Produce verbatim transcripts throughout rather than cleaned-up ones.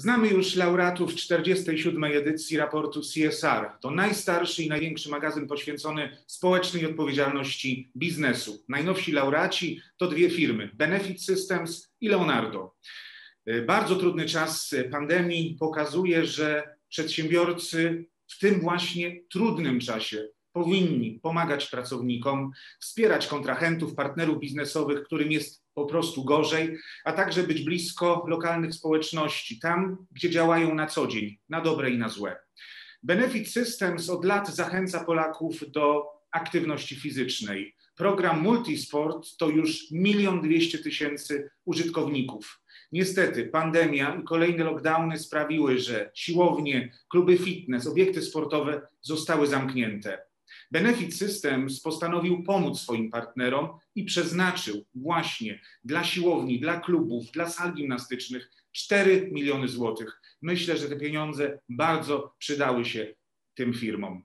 Znamy już laureatów czterdziestej siódmej edycji raportu C S R. To najstarszy i największy magazyn poświęcony społecznej odpowiedzialności biznesu. Najnowsi laureaci to dwie firmy, Benefit Systems i Leonardo. Bardzo trudny czas pandemii pokazuje, że przedsiębiorcy w tym właśnie trudnym czasie powinni pomagać pracownikom, wspierać kontrahentów, partnerów biznesowych, którym jest po prostu gorzej, a także być blisko lokalnych społeczności, tam gdzie działają na co dzień, na dobre i na złe. Benefit Systems od lat zachęca Polaków do aktywności fizycznej. Program Multisport to już milion dwieście tysięcy użytkowników. Niestety pandemia i kolejne lockdowny sprawiły, że siłownie, kluby fitness, obiekty sportowe zostały zamknięte. Benefit Systems postanowił pomóc swoim partnerom i przeznaczył właśnie dla siłowni, dla klubów, dla sal gimnastycznych cztery miliony złotych. Myślę, że te pieniądze bardzo przydały się tym firmom.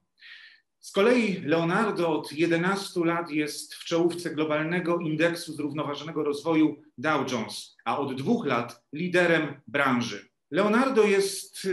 Z kolei Leonardo od jedenastu lat jest w czołówce globalnego indeksu zrównoważonego rozwoju Dow Jones, a od dwóch lat liderem branży. Leonardo jest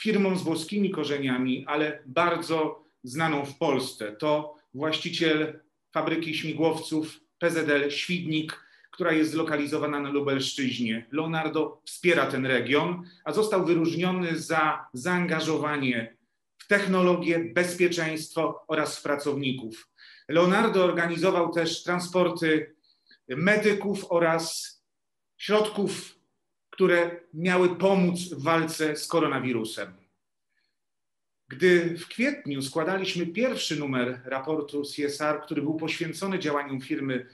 firmą z włoskimi korzeniami, ale bardzo znaną w Polsce. To właściciel fabryki śmigłowców P Z L Świdnik, która jest zlokalizowana na Lubelszczyźnie. Leonardo wspiera ten region, a został wyróżniony za zaangażowanie w technologię, bezpieczeństwo oraz w pracowników. Leonardo organizował też transporty medyków oraz środków, które miały pomóc w walce z koronawirusem. Gdy w kwietniu składaliśmy pierwszy numer raportu C S R, który był poświęcony działaniom firmy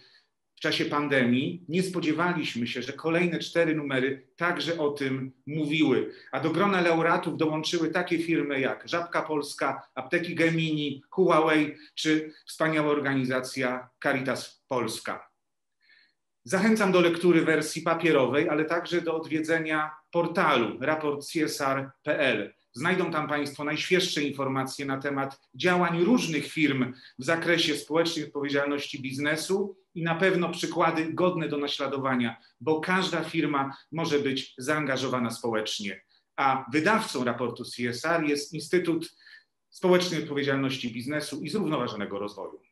w czasie pandemii, nie spodziewaliśmy się, że kolejne cztery numery także o tym mówiły. A do grona laureatów dołączyły takie firmy jak Żabka Polska, apteki Gemini, Huawei czy wspaniała organizacja Caritas Polska. Zachęcam do lektury wersji papierowej, ale także do odwiedzenia portalu raport c s r kropka p l. Znajdą tam Państwo najświeższe informacje na temat działań różnych firm w zakresie społecznej odpowiedzialności biznesu i na pewno przykłady godne do naśladowania, bo każda firma może być zaangażowana społecznie. A wydawcą raportu C S R jest Instytut Społecznej Odpowiedzialności Biznesu i Zrównoważonego Rozwoju.